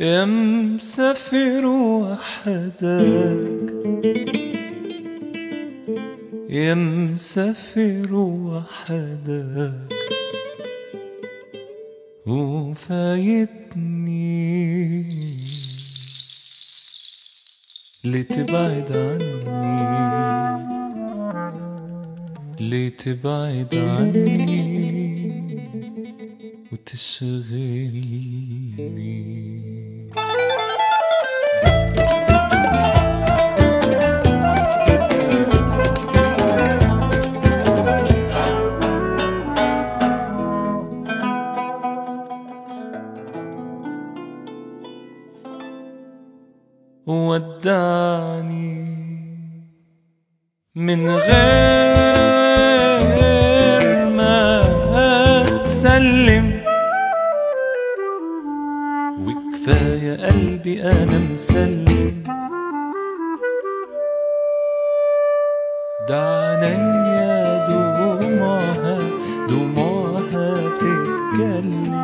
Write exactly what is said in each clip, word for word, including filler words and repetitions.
يا مسافر وحدك، يا مسافر وحدك، وفايتني لتبعد عني، لتبعد عني وتشغلني. ودعني من غير ما أتسلم، وكفاية قلبي أنا مسلم. دعني يا دموعها، دموعها تتكلم.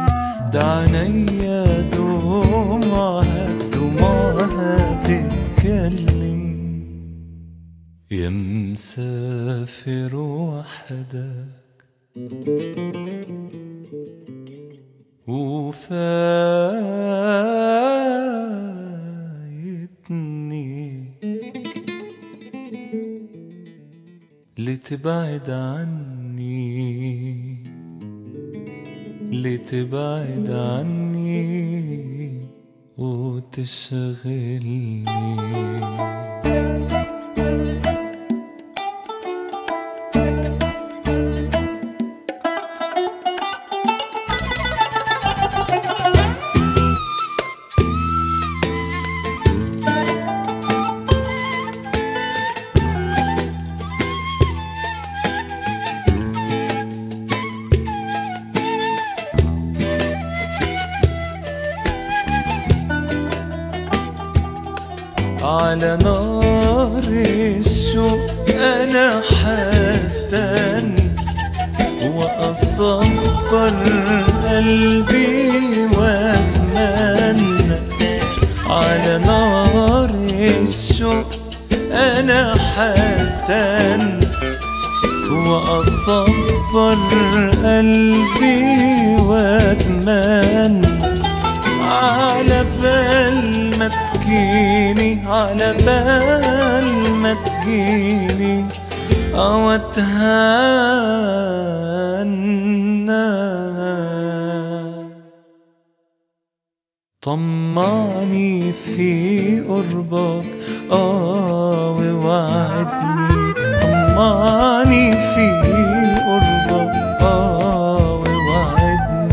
دعني يا دموعها، دموعها تتكلم. يا مسافر وحدك، وفايتني لتبعد عني، لتبعد عني وتشغلني. على نار الشوق أنا حستني، وأصبر قلبي وأتمنى. على نار الشوق أنا حستني، وأصبر قلبي وأتمنى. على بال ما تجيني، على بال ما تجيني أوتهنى. طمعني في قربك آه ووعدني، طمعني في قربك آه ووعدني.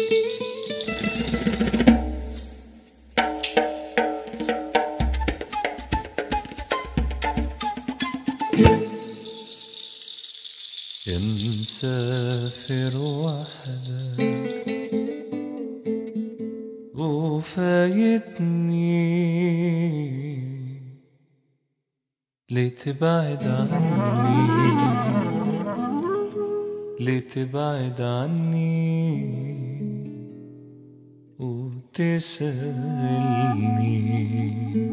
يا مسافر وحدك، وفايتني ليه تبعد عني ليه تبعد عني وتسألني.